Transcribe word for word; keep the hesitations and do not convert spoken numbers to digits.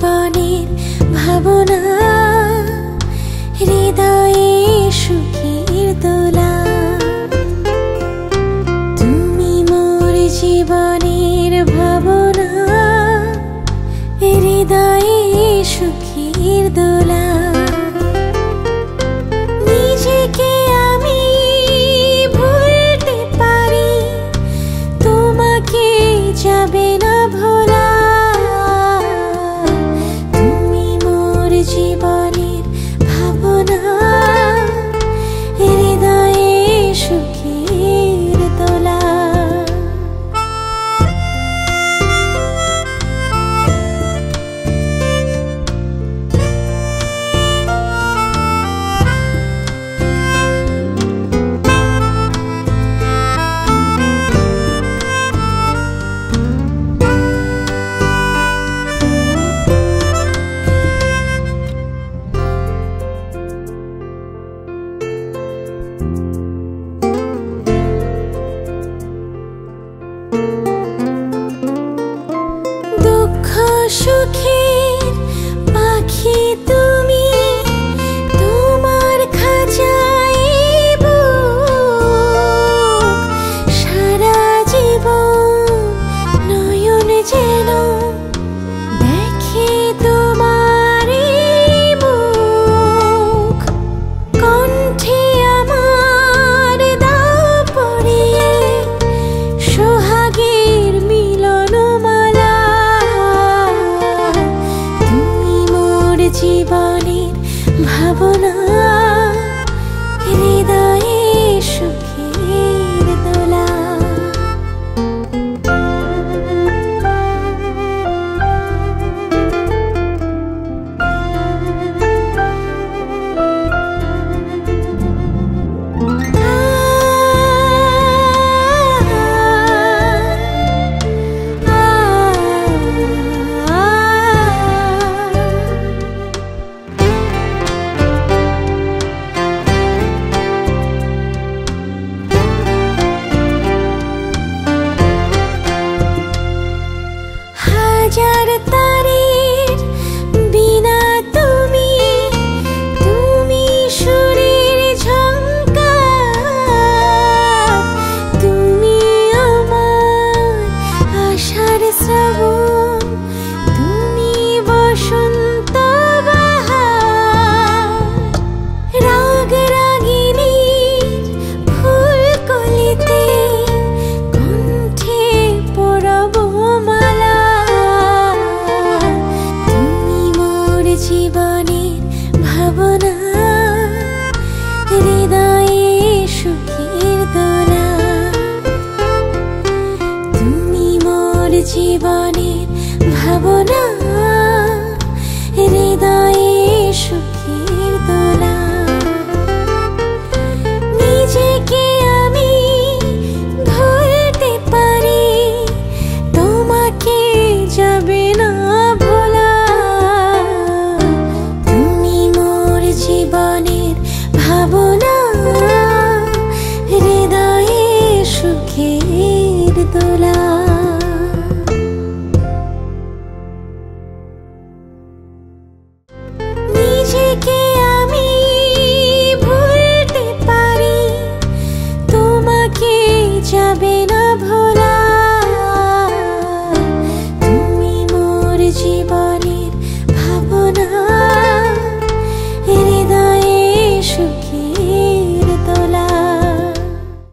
জীবনের ভাবনা হৃদয়ে সুখের দোলা। তুমি মোর জীবনের ভাবনা হৃদয়ে সুখের দোলা। নিজেকে আমি ভুলতে পারি, তোমাকে যাবে না ভোলা। তুমি মোর জীবনের ভাবনা হৃদয়ে সুখের দোলা। দুঃখ সুখের পাখি তুমি, তোমার খাঁচায় সারা জীবন। নয়ন যেন দেখে তোমার মুখ, কণ্ঠে আমার দাও পড়িয়ে সোহাগের মিলন মালা। তুমি মোর জীবনের ভাবনা হৃদয়ে সুখের দোলা। হাজার তারের বিনা তুমি, তুমি সুরের ঝংকার। তুমি আমার আশার শ্রাবণ, তুমি বসন্ত বাহার। রাগ রাগিনীর ফুল কলিতে কণ্ঠে পড়ব মালা। জীবনের ভাবনা হৃদয়ে সুখের দোলা। তুমি মোর জীবনের ভাবনা হৃদয়ে সুখের দোলা।